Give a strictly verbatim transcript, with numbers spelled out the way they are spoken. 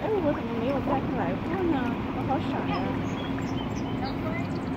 哎，我怎么没有带出来过呢？我好傻呀！